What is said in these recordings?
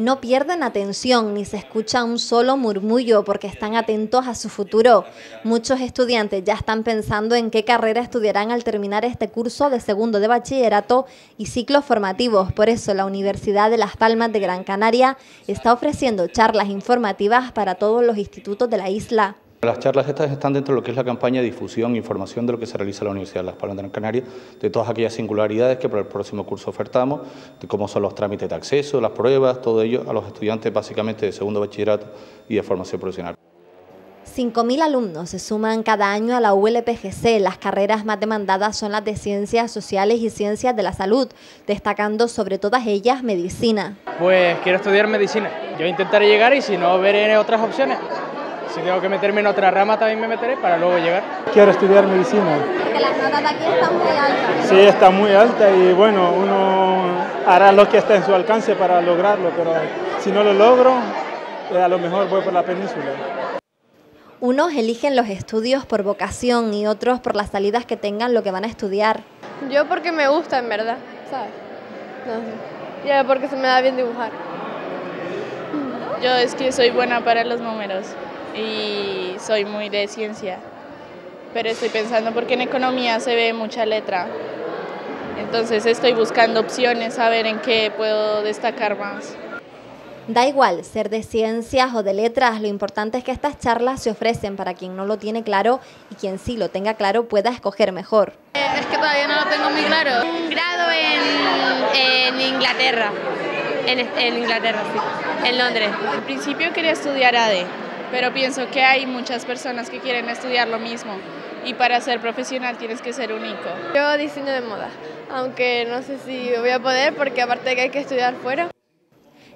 no pierden atención ni se escucha un solo murmullo porque están atentos a su futuro. Muchos estudiantes ya están pensando en qué carrera estudiarán al terminar este curso de segundo de bachillerato y ciclos formativos. Por eso la Universidad de Las Palmas de Gran Canaria está ofreciendo charlas informativas para todos los institutos de la isla. Las charlas estas están dentro de lo que es la campaña de difusión e información de lo que se realiza en la Universidad de Las Palmas de Gran Canaria, de todas aquellas singularidades que para el próximo curso ofertamos, de cómo son los trámites de acceso, las pruebas, todo ello a los estudiantes básicamente de segundo bachillerato y de formación profesional. 5.000 alumnos se suman cada año a la ULPGC. Las carreras más demandadas son las de Ciencias Sociales y Ciencias de la Salud, destacando sobre todas ellas Medicina. Pues quiero estudiar Medicina. Yo intentaré llegar y si no, veré otras opciones. Si tengo que meterme en otra rama también me meteré para luego llegar. Quiero estudiar Medicina. Porque las notas de aquí están muy altas. Sí, está muy alta y bueno, uno hará lo que está en su alcance para lograrlo, pero si no lo logro, a lo mejor voy por la península. Unos eligen los estudios por vocación y otros por las salidas que tengan lo que van a estudiar. Yo porque me gusta, en verdad, ¿sabes? No sé. Ya porque se me da bien dibujar. Yo es que soy buena para los números y soy muy de ciencia, pero estoy pensando porque en economía se ve mucha letra, entonces estoy buscando opciones a ver en qué puedo destacar más. Da igual ser de ciencias o de letras, lo importante es que estas charlas se ofrecen para quien no lo tiene claro y quien sí lo tenga claro pueda escoger mejor. Es que todavía no lo tengo muy claro. Un grado en Inglaterra, sí, en Londres. Al principio quería estudiar ADE. Pero pienso que hay muchas personas que quieren estudiar lo mismo y para ser profesional tienes que ser único. Yo diseño de moda, aunque no sé si voy a poder porque aparte que hay que estudiar fuera.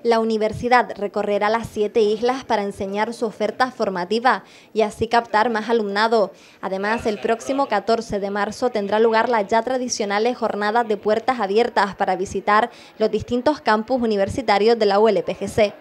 La universidad recorrerá las 7 islas para enseñar su oferta formativa y así captar más alumnado. Además, el próximo 14 de marzo tendrá lugar las ya tradicionales jornadas de puertas abiertas para visitar los distintos campus universitarios de la ULPGC.